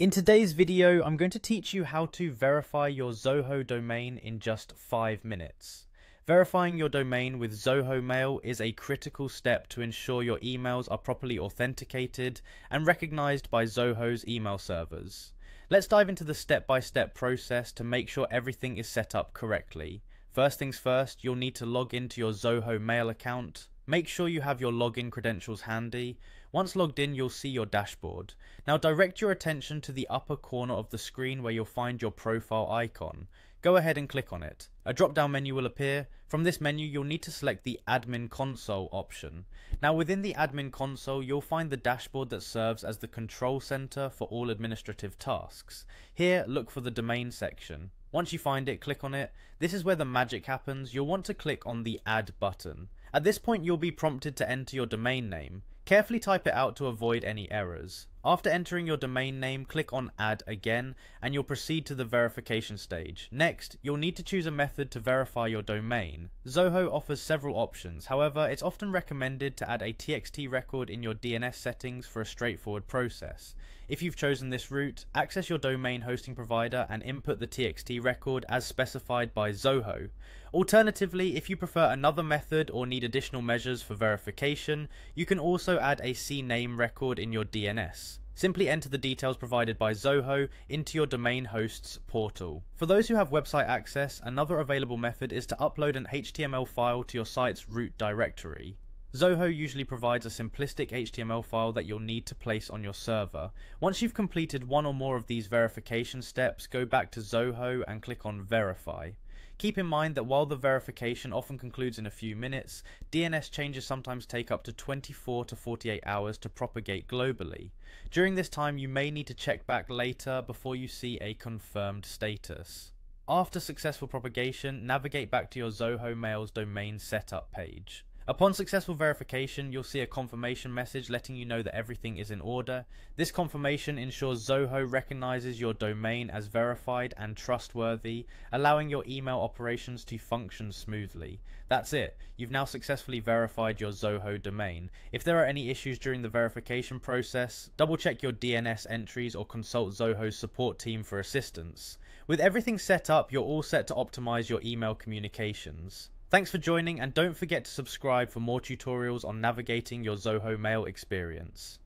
In today's video, I'm going to teach you how to verify your Zoho domain in just 5 minutes. Verifying your domain with Zoho Mail is a critical step to ensure your emails are properly authenticated and recognized by Zoho's email servers. Let's dive into the step-by-step process to make sure everything is set up correctly. First things first, you'll need to log into your Zoho Mail account. Make sure you have your login credentials handy. Once logged in, you'll see your dashboard. Now direct your attention to the upper corner of the screen where you'll find your profile icon. Go ahead and click on it. A drop-down menu will appear. From this menu, you'll need to select the Admin Console option. Now within the Admin Console, you'll find the dashboard that serves as the control center for all administrative tasks. Here, look for the domain section. Once you find it, click on it. This is where the magic happens. You'll want to click on the Add button. At this point, you'll be prompted to enter your domain name. Carefully type it out to avoid any errors. After entering your domain name, click on Add again, and you'll proceed to the verification stage. Next, you'll need to choose a method to verify your domain. Zoho offers several options. However, it's often recommended to add a TXT record in your DNS settings for a straightforward process. If you've chosen this route, access your domain hosting provider and input the TXT record as specified by Zoho. Alternatively, if you prefer another method or need additional measures for verification, you can also add a CNAME record in your DNS. Simply enter the details provided by Zoho into your domain host's portal. For those who have website access, another available method is to upload an HTML file to your site's root directory. Zoho usually provides a simplistic HTML file that you'll need to place on your server. Once you've completed one or more of these verification steps, go back to Zoho and click on Verify. Keep in mind that while the verification often concludes in a few minutes, DNS changes sometimes take up to 24 to 48 hours to propagate globally. During this time, you may need to check back later before you see a confirmed status. After successful propagation, navigate back to your Zoho Mail's domain setup page. Upon successful verification, you'll see a confirmation message letting you know that everything is in order. This confirmation ensures Zoho recognizes your domain as verified and trustworthy, allowing your email operations to function smoothly. That's it. You've now successfully verified your Zoho domain. If there are any issues during the verification process, double check your DNS entries or consult Zoho's support team for assistance. With everything set up, you're all set to optimize your email communications. Thanks for joining, and don't forget to subscribe for more tutorials on navigating your Zoho Mail experience.